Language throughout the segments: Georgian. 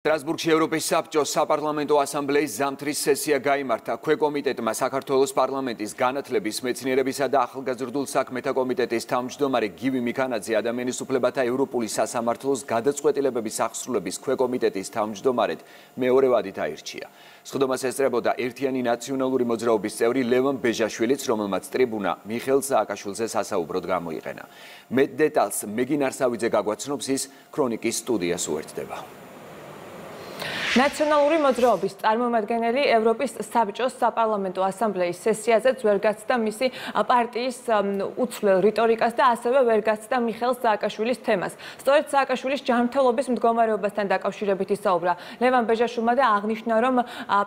Strasburgში ევროპის საბჭოს საპარლამენტო ასამბლეის ზამთრის სესია გაიმართა. ქვეკომიტეტმა საქართველოს პარლამენტის განათლების, მეცნიერებისა და ახალგაზრდულ საქმეთა კომიტეტის თავმჯდომარე გივი მიკანაძე, ადამიანის უფლებათა ევროპული სასამართლოს გადაწყვეტილებების აღსრულების ქვეკომიტეტის თავმჯდომარედ მეორე ვადით აირჩია. სხდომას ესწრებოდა ერთიანი ნაციონალური მოძრაობის წევრი ლევან ბეჟაშვილიც, რომელმაც ტრიბუნა მიხეილ სააკაშვილზე სასაუბროდ გამოიყენა. მეტ დეტალს მეგინარსავიძე გაგვაცნობს, ის ქრონიკის სტუდიას უერთდება. Naționaluri მოძრაობის წარმომადგენელი ევროპის საბჭოს საპარლამენტო ასამბლეის სესიაზეც ვერ გაცდა მისი პარტიის უცვლელ რიტორიკას და ასევე ვერ გაცდა მიხეილ სააკაშვილის თემას. Სწორედ სააკაშვილის ჯანმრთელობის მდგომარეობასთან დაკავშირებით ისაუბრა ლევან ბეჟაშვილმა და აღნიშნა, რომ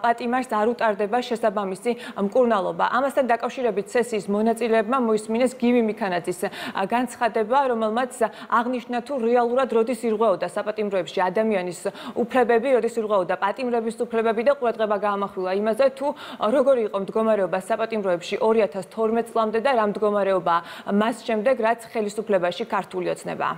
პატიმარს არ უტარდება შესაბამისი მკურნალობა. Ამასთან დაკავშირებით სესიის მონაწილეებმა მოისმინეს გივი მიკანაძის განცხადება, რომელმაც აღნიშნა, თუ რეალურად როდის ირღვეოდა საპატიმროებში ადამიანის უფლებები, როდის და პატიმრების უფლებები და ყურადღება გაამახვილა იმაზე, თუ როგორი იყო მდგომარეობა საპატიმროებში 2012 წლამდე და რა მდგომარეობაა მას შემდეგ, რაც ხელისუფლებაში ქართული ოცნება.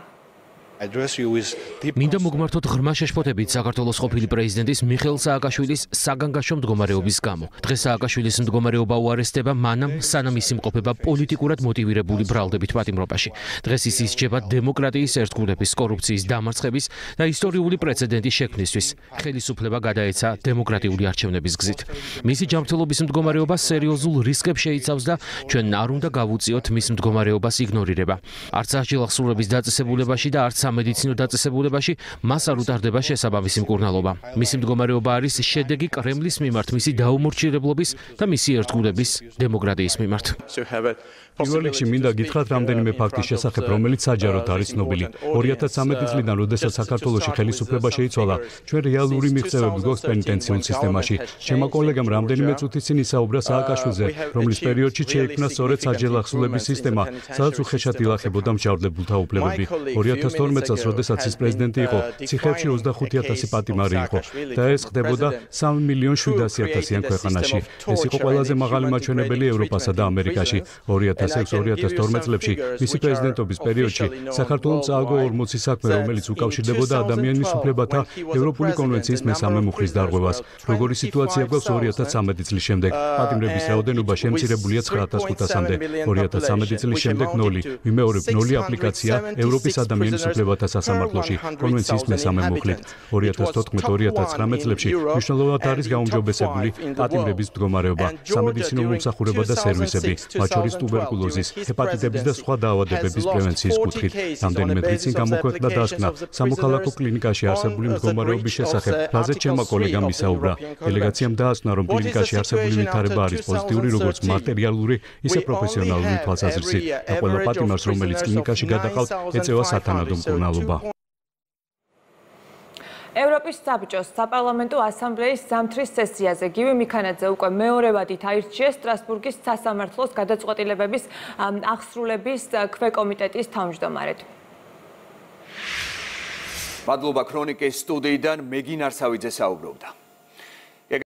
Მინდა მოგმართოთ ღრმა შეშფოთებით საქართველოს ყოფილი პრეზიდენტის მიხეილ სააკაშვილის საგანგაშო მდგომარეობის გამო. Დღეს სააკაშვილის მდგომარეობა უარესდება მანამ, სანამ ის იმყოფება პოლიტიკურად მოტივირებული ბრალდებით პატიმრობაში. Დღეს ის ისჯება დემოკრატიის ერთგულების, კორუფციის დამარცხების და ისტორიული პრეცედენტის შექმნისთვის. Ხელისუფლება გადაეცა დემოკრატიული არჩევნების გზით. მისი ჯანმრთელობის მდგომარეობა სერიოზულ რისკებს შეიცავს და ჩვენ არ უნდა გავუწიოთ მის მდგომარეობას იგნორირება. არც აღჯილახსრულების დაწესებულებაში და არც სამედიცინო დაწესებულებაში მას არ უტარდება შესაბამისი მკურნალობა. მისი მდგომარეობა არის შედეგი კრემლის მიმართ მისი დაუმორჩილებლობის და მისი ერთგულების დემოკრატიის მიმართ. პირველ რიგში მინდა გითხრათ რამდენიმე ფაქტის შესახებ, რომელიც საჯაროდ არის ცნობილი. 2013 წლიდან, როდესაც საქართველოში ხელისუფლება შეიცვალა, ჩვენ რეალური მიღწევები გვაქვს პენიტენციულ სისტემაში. ჩემმა კოლეგამ რამდენიმე წუთის წინ ისაუბრა სააკაშვილზე, რომლის პერიოდში შეიქმნა სწორედ საჯელახსულების სისტემა, სადაც უხეშად ილახებოდა მსჯავრდებულთა უფლებები. 2012 წელს, როდესაც ის პრეზიდენტი იყო, ციხეებში 25,000 პატიმარი იყო და ეს ხდებოდა 3,700,000-იან ქვეყანაში. ეს იყო ყველაზე მაღალი მაჩვენებელი ევროპასა და ამერიკაში. 2006-2012 წლებში მისი პრეზიდენტობის პერიოდში საქართველომ წააგო 40 საქმე, რომელიც უკავშირდებოდა ადამიანის უფლებათა ევროპული კონვენციის მესამე მუხლის დარღვევას. როგორი სიტუაცია გვაქვს 2013 წლის შემდეგ? პატიმრების რაოდენობა შემცირებულია 9500-მდე. 2013 წლის შემდეგ 0, ვიმეორებ 0 აპლიკაცია ევროპის ადამიანის უფლებათა სასამართლოში კონვენციის მესამე მუხლით. 2014-2019 წლებში მნიშვნელოვნად არის გაუმჯობესებული პატიმრების მდგომარეობა, სამედიცინო მომსახურება და სერვისები, მათ შორის ტუბერკულოზის, ჰეპატიტების და სხვა დაავადებების პრევენციის კუთხით. Რამდენიმე დღის წინ გამოქვეყნდა დასკვნა სამოქალაქო კლინიკაში არსებული მდგომარეობის შესახებ, რაზეც ჩემმა კოლეგამ ისაუბრა. დელეგაციამ დაასკვნა, რომ კლინიკაში არსებული ვითარება არის პოზიტიური, როგორც მატერიალური, ისე პროფესიონალური თვალსაზრისით, და ყველა პატიმარს, რომელიც კლინიკაში გადაყავთ, ეწევა სათანადო მკურნალობა. Europis საბჭოს საპარლამენტო ასამბლეის ზამთრის სესიაზე გივი მიქანაძე უკვე მეორე ვადით აირჩიეს სტრასბურგის სასამართლოს გადაწყვეტილებების აღსრულების ქვეკომიტეტის თავმჯდომარედ. Მადლობა, ქრონიკის სტუდიიდან მეგინარსავიძე საუბრობდა.